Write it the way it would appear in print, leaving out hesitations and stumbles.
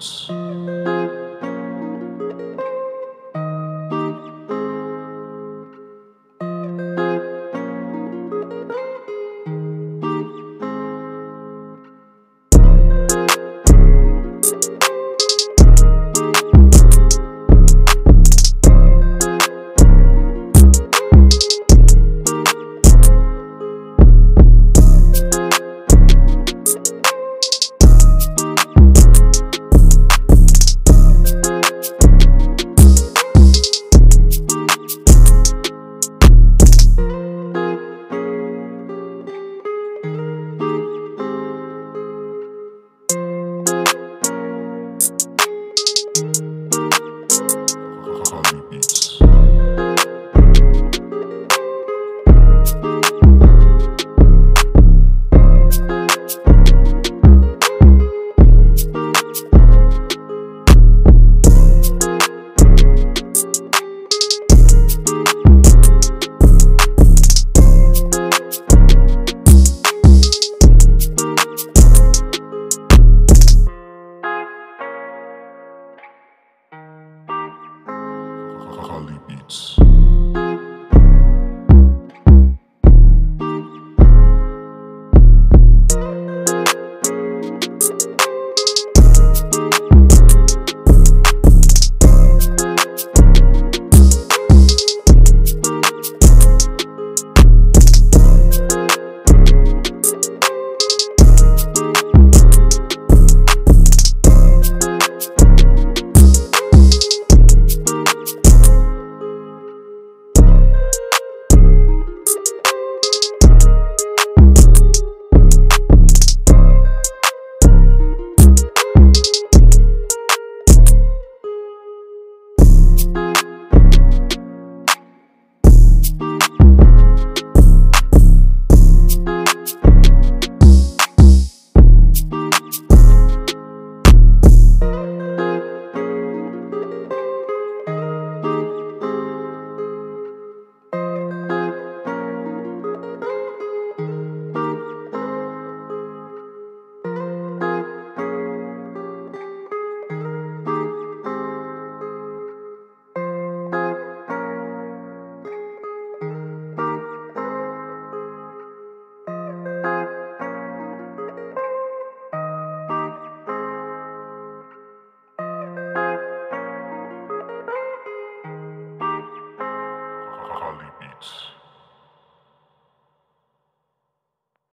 nosotros. Beats. Beats.